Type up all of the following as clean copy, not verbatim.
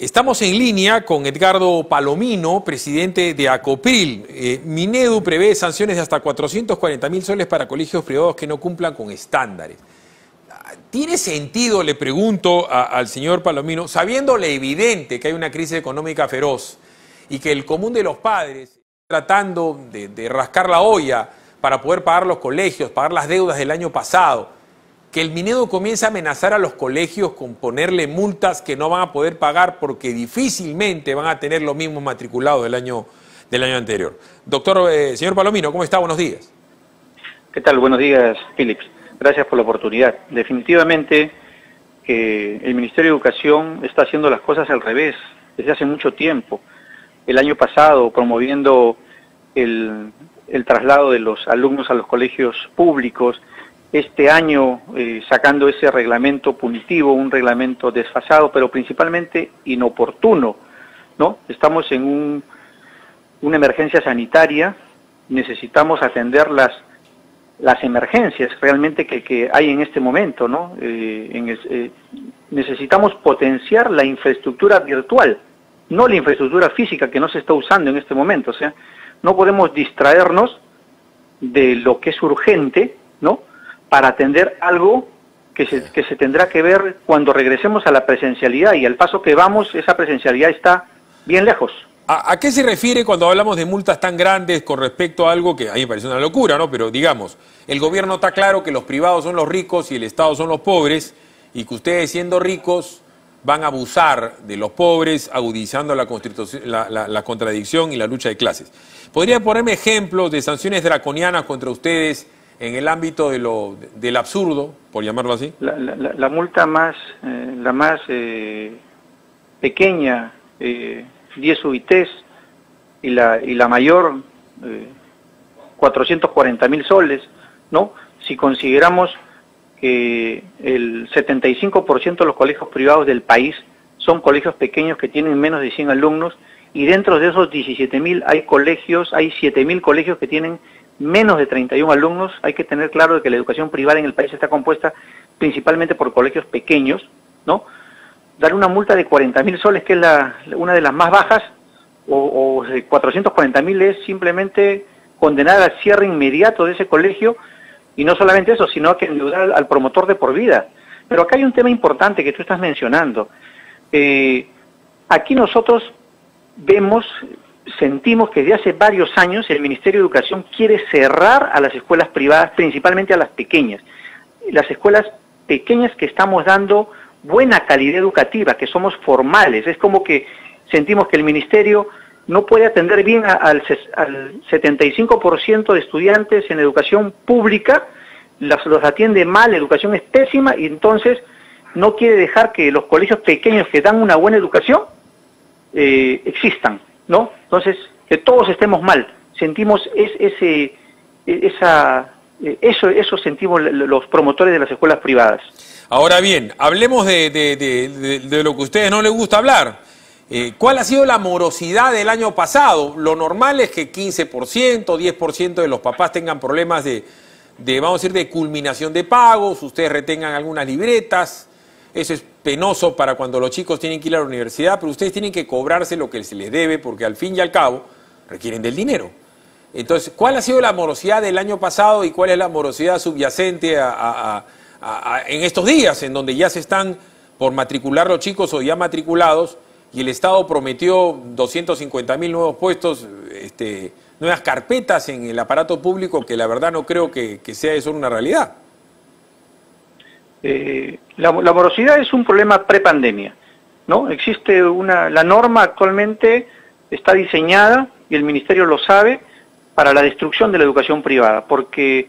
Estamos en línea con Edgardo Palomino, presidente de ACOPRIL. Minedu prevé sanciones de hasta 440.000 soles para colegios privados que no cumplan con estándares. ¿Tiene sentido, le pregunto al señor Palomino, sabiéndole evidente que hay una crisis económica feroz y que el común de los padres tratando de rascar la olla para poder pagar los colegios, pagar las deudas del año pasado, que el Minedu comienza a amenazar a los colegios con ponerle multas que no van a poder pagar porque difícilmente van a tener los mismos matriculados del año anterior? Doctor, señor Palomino, ¿cómo está? Buenos días. ¿Qué tal? Buenos días, Félix. Gracias por la oportunidad. Definitivamente el Ministerio de Educación está haciendo las cosas al revés desde hace mucho tiempo. El año pasado, promoviendo el traslado de los alumnos a los colegios públicos, este año sacando ese reglamento punitivo, un reglamento desfasado, pero principalmente inoportuno, ¿no? Estamos en una emergencia sanitaria, necesitamos atender las emergencias realmente que hay en este momento, ¿no? Necesitamos potenciar la infraestructura virtual, no la infraestructura física que no se está usando en este momento. O sea, no podemos distraernos de lo que es urgente, ¿no?, para atender algo que se tendrá que ver cuando regresemos a la presencialidad, y al paso que vamos, esa presencialidad está bien lejos. ¿A qué se refiere cuando hablamos de multas tan grandes con respecto a algo que a mí me parece una locura, ¿no? Pero digamos, el gobierno está claro que los privados son los ricos y el Estado son los pobres, y que ustedes siendo ricos van a abusar de los pobres, agudizando la contradicción y la lucha de clases. ¿Podría ponerme ejemplos de sanciones draconianas contra ustedes en el ámbito del absurdo, por llamarlo así? La multa más pequeña, 10 UITs, y la mayor, 440.000 soles, ¿no? Si consideramos que el 75% de los colegios privados del país son colegios pequeños que tienen menos de 100 alumnos, y dentro de esos 17.000 hay 7.000 colegios que tienen menos de 31 alumnos. Hay que tener claro que la educación privada en el país está compuesta principalmente por colegios pequeños, ¿no? Dar una multa de 40.000 soles, que es una de las más bajas, o 440.000, es simplemente condenar al cierre inmediato de ese colegio, y no solamente eso, sino que endeudar al promotor de por vida. Pero acá hay un tema importante que tú estás mencionando. Aquí nosotros sentimos que desde hace varios años el Ministerio de Educación quiere cerrar a las escuelas privadas, principalmente a las pequeñas. Las escuelas pequeñas que estamos dando buena calidad educativa, que somos formales. Es como que sentimos que el Ministerio no puede atender bien al 75% de estudiantes en educación pública, los atiende mal, la educación es pésima, y entonces no quiere dejar que los colegios pequeños que dan una buena educación existan, ¿no? Entonces, que todos estemos mal. Sentimos eso sentimos los promotores de las escuelas privadas. Ahora bien, hablemos de lo que a ustedes no les gusta hablar. ¿Cuál ha sido la morosidad del año pasado? Lo normal es que 15%, 10% de los papás tengan problemas de culminación de pagos, ustedes retengan algunas libretas. Eso es penoso para cuando los chicos tienen que ir a la universidad, pero ustedes tienen que cobrarse lo que se les debe porque al fin y al cabo requieren del dinero. Entonces, ¿cuál ha sido la morosidad del año pasado y cuál es la morosidad subyacente en estos días, en donde ya se están por matricular los chicos o ya matriculados, y el Estado prometió 250.000 nuevos puestos, nuevas carpetas en el aparato público, que la verdad no creo que sea eso una realidad? La morosidad es un problema prepandemia, ¿no? Existe la norma actualmente está diseñada, y el Ministerio lo sabe, para la destrucción de la educación privada, porque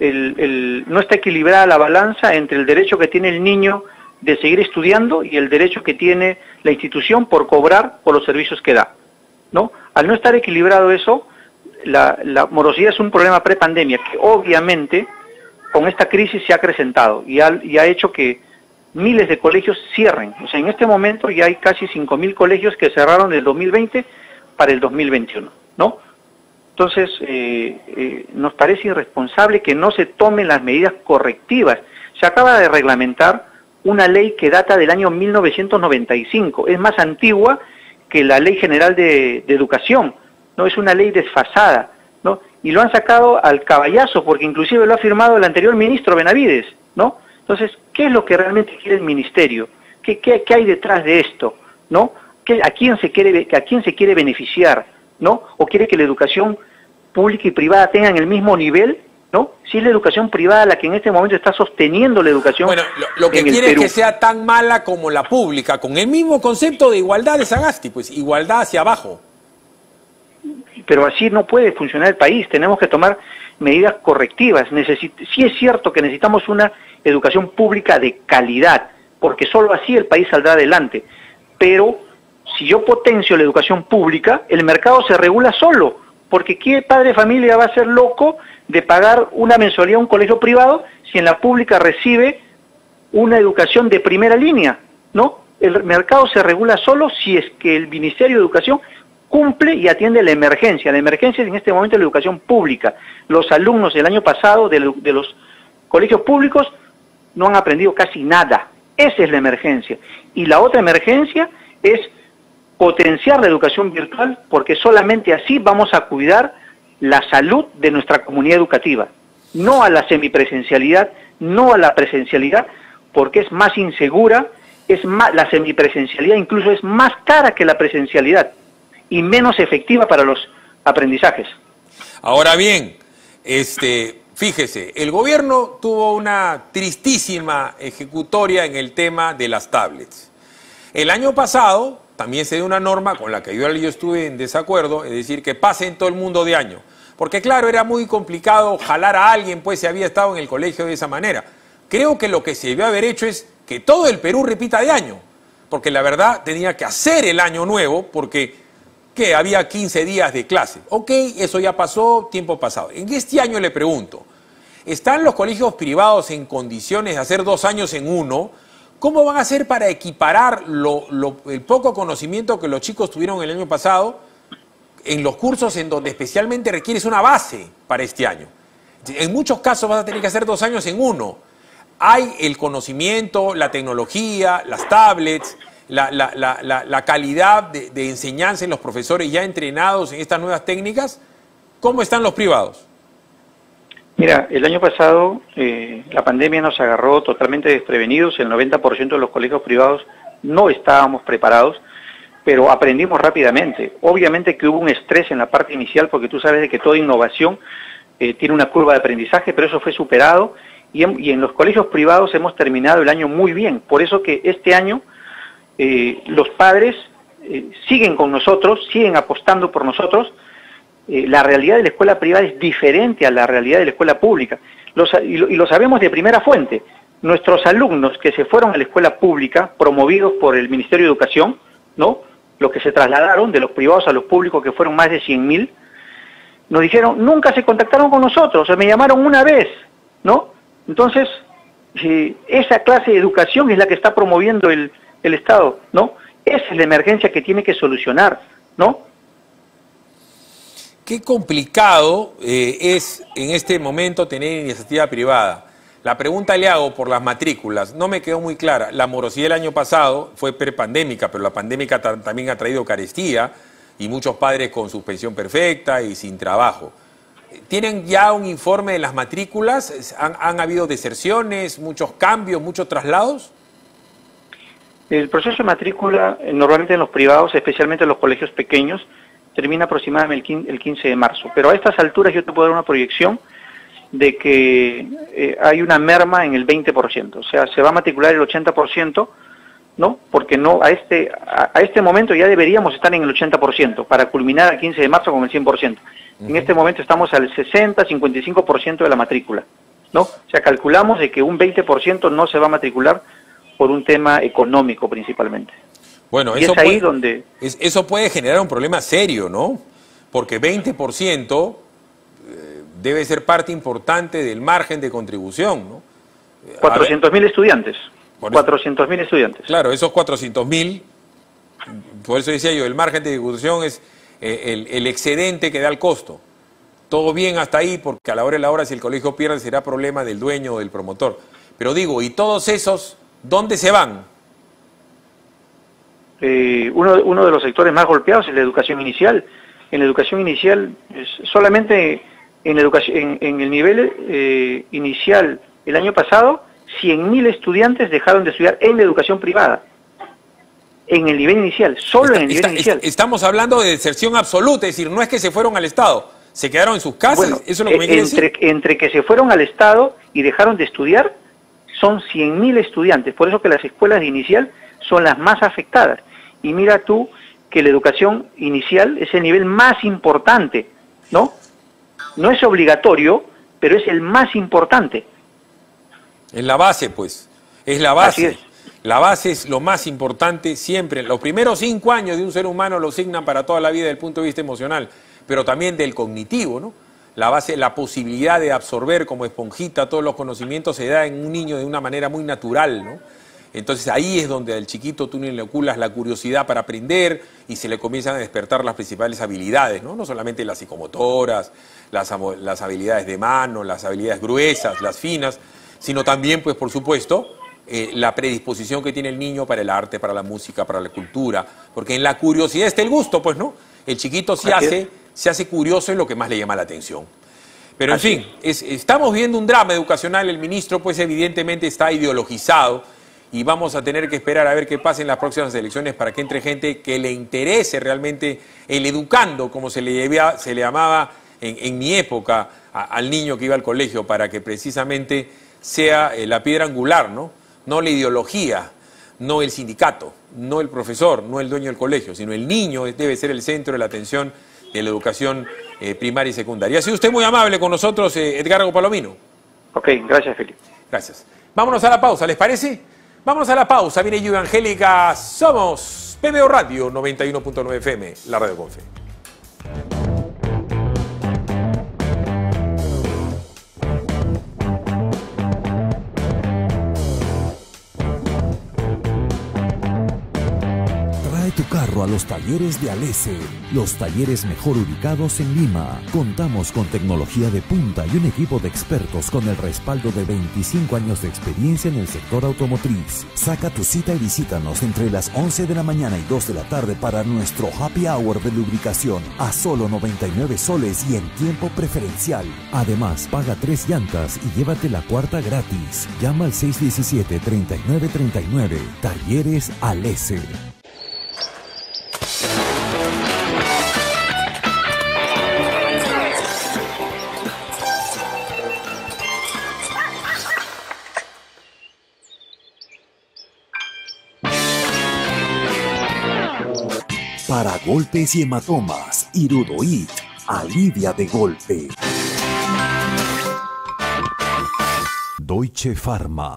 no está equilibrada la balanza entre el derecho que tiene el niño de seguir estudiando y el derecho que tiene la institución por cobrar por los servicios que da, ¿no? Al no estar equilibrado eso, la morosidad es un problema prepandemia que obviamente con esta crisis se ha acrecentado y ha hecho que miles de colegios cierren. O sea, en este momento ya hay casi 5.000 colegios que cerraron del 2020 para el 2021, ¿no? Entonces, nos parece irresponsable que no se tomen las medidas correctivas. Se acaba de reglamentar una ley que data del año 1995, es más antigua que la Ley General de Educación, ¿no? Es una ley desfasada, ¿no? Y lo han sacado al caballazo, porque inclusive lo ha firmado el anterior ministro Benavides, ¿no? Entonces, ¿qué es lo que realmente quiere el ministerio? ¿Qué hay detrás de esto, ¿no? ¿A quién se quiere beneficiar, ¿no? ¿O quiere que la educación pública y privada tengan el mismo nivel, ¿no? Si es la educación privada la que en este momento está sosteniendo la educación. Bueno, lo que quiere es que sea tan mala como la pública, con el mismo concepto de igualdad de Sagasti, pues igualdad hacia abajo. Pero así no puede funcionar el país, tenemos que tomar medidas correctivas. Sí es cierto que necesitamos una educación pública de calidad, porque solo así el país saldrá adelante, pero si yo potencio la educación pública, el mercado se regula solo, porque ¿qué padre de familia va a ser loco de pagar una mensualidad a un colegio privado si en la pública recibe una educación de primera línea, ¿no? El mercado se regula solo si es que el Ministerio de Educación cumple y atiende la emergencia. La emergencia es en este momento la educación pública. Los alumnos del año pasado de los colegios públicos no han aprendido casi nada. Esa es la emergencia. Y la otra emergencia es potenciar la educación virtual, porque solamente así vamos a cuidar la salud de nuestra comunidad educativa. No a la semipresencialidad, no a la presencialidad, porque es más insegura, la semipresencialidad incluso es más cara que la presencialidad y menos efectiva para los aprendizajes. Ahora bien, fíjese, el gobierno tuvo una tristísima ejecutoria en el tema de las tablets. El año pasado también se dio una norma con la que yo estuve en desacuerdo, es decir, que pase en todo el mundo de año. Porque claro, era muy complicado jalar a alguien, pues, si había estado en el colegio de esa manera. Creo que lo que se debió haber hecho es que todo el Perú repita de año. Porque la verdad tenía que hacer el año nuevo, porque ¿qué? Había 15 días de clase. Ok, eso ya pasó, tiempo pasado. En este año le pregunto, ¿están los colegios privados en condiciones de hacer 2 años en uno? ¿Cómo van a hacer para equiparar el poco conocimiento que los chicos tuvieron el año pasado en los cursos en donde especialmente requieres una base para este año? En muchos casos vas a tener que hacer 2 años en uno. Hay el conocimiento, la tecnología, las tablets, la calidad de enseñanza en los profesores ya entrenados en estas nuevas técnicas. ¿Cómo están los privados? Mira, el año pasado la pandemia nos agarró totalmente desprevenidos, el 90% de los colegios privados no estábamos preparados, pero aprendimos rápidamente. Obviamente que hubo un estrés en la parte inicial, porque tú sabes de que toda innovación tiene una curva de aprendizaje, pero eso fue superado y en los colegios privados hemos terminado el año muy bien. Por eso que este año los padres siguen con nosotros, siguen apostando por nosotros. La realidad de la escuela privada es diferente a la realidad de la escuela pública. Y lo sabemos de primera fuente. Nuestros alumnos que se fueron a la escuela pública, promovidos por el Ministerio de Educación, ¿no? Los que se trasladaron de los privados a los públicos, que fueron más de 100.000, nos dijeron, nunca se contactaron con nosotros, o me llamaron una vez, ¿no? Entonces, esa clase de educación es la que está promoviendo el Estado, ¿no? Esa es la emergencia que tiene que solucionar, ¿no? Qué complicado es en este momento tener iniciativa privada. La pregunta le hago por las matrículas. No me quedó muy clara. La morosidad del año pasado fue prepandémica, pero la pandemia también ha traído carestía y muchos padres con suspensión perfecta y sin trabajo. ¿Tienen ya un informe de las matrículas? ¿Han habido deserciones, muchos cambios, muchos traslados? El proceso de matrícula, normalmente en los privados, especialmente en los colegios pequeños, termina aproximadamente el 15 de marzo. Pero a estas alturas yo te puedo dar una proyección de que hay una merma en el 20%. O sea, se va a matricular el 80%, ¿no? Porque no a este momento ya deberíamos estar en el 80% para culminar el 15 de marzo con el 100%. En este momento estamos al 60-55% de la matrícula, ¿no? O sea, calculamos de que un 20% no se va a matricular por un tema económico principalmente. Bueno, eso, es ahí donde eso puede generar un problema serio, ¿no? Porque 20% debe ser parte importante del margen de contribución, ¿no? 400.000 estudiantes. 400.000 estudiantes. Claro, esos 400.000, por eso decía yo, el margen de contribución es el excedente que da el costo. Todo bien hasta ahí, porque a la hora de la hora, si el colegio pierde, será problema del dueño o del promotor. Pero digo, y todos esos ¿dónde se van? Uno de los sectores más golpeados es la educación inicial. En la educación inicial, solamente en la educación, en el nivel inicial, el año pasado, 100.000 estudiantes dejaron de estudiar en la educación privada. En el nivel inicial, solo en el nivel inicial. Estamos hablando de deserción absoluta, es decir, no es que se fueron al Estado, se quedaron en sus casas, bueno, eso es lo que me quiere decir. Entre que se fueron al Estado y dejaron de estudiar, son 100.000 estudiantes, por eso que las escuelas de inicial son las más afectadas. Y mira tú que la educación inicial es el nivel más importante, ¿no? No es obligatorio, pero es el más importante. Es la base, pues, es la base. Así es. La base es lo más importante siempre. Los primeros 5 años de un ser humano lo signan para toda la vida desde el punto de vista emocional, pero también del cognitivo, ¿no? La base, la posibilidad de absorber como esponjita todos los conocimientos se da en un niño de una manera muy natural, ¿no? Entonces ahí es donde al chiquito tú le inoculas la curiosidad para aprender y se le comienzan a despertar las principales habilidades, ¿no? No solamente las psicomotoras, las habilidades de mano, las habilidades gruesas, las finas, sino también, pues por supuesto, la predisposición que tiene el niño para el arte, para la música, para la cultura, porque en la curiosidad está el gusto, pues, ¿no? El chiquito se hace curioso en lo que más le llama la atención. Pero, en fin, estamos viendo un drama educacional, el ministro, pues, evidentemente está ideologizado y vamos a tener que esperar a ver qué pasa en las próximas elecciones para que entre gente que le interese realmente el educando, como se le llamaba en mi época al niño que iba al colegio, para que precisamente sea la piedra angular, ¿no? No la ideología, no el sindicato, no el profesor, no el dueño del colegio, sino el niño debe ser el centro de la atención de la educación primaria y secundaria. Ha sido usted muy amable con nosotros, Edgardo Palomino. Ok, gracias, Felipe. Gracias. Vámonos a la pausa, ¿les parece? Vámonos a la pausa. Viene Lluvia Angélica. Somos PBO Radio 91.9 FM, la radio con fe. Tu carro a los talleres de Alese, los talleres mejor ubicados en Lima. Contamos con tecnología de punta y un equipo de expertos con el respaldo de 25 años de experiencia en el sector automotriz. Saca tu cita y visítanos entre las 11 de la mañana y 2 de la tarde para nuestro happy hour de lubricación a solo 99 soles y en tiempo preferencial. Además, paga 3 llantas y llévate la 4ª gratis. Llama al 617-3939. Talleres Alese. Para golpes y hematomas, Hirudoid, alivia de golpe. Deutsche Pharma.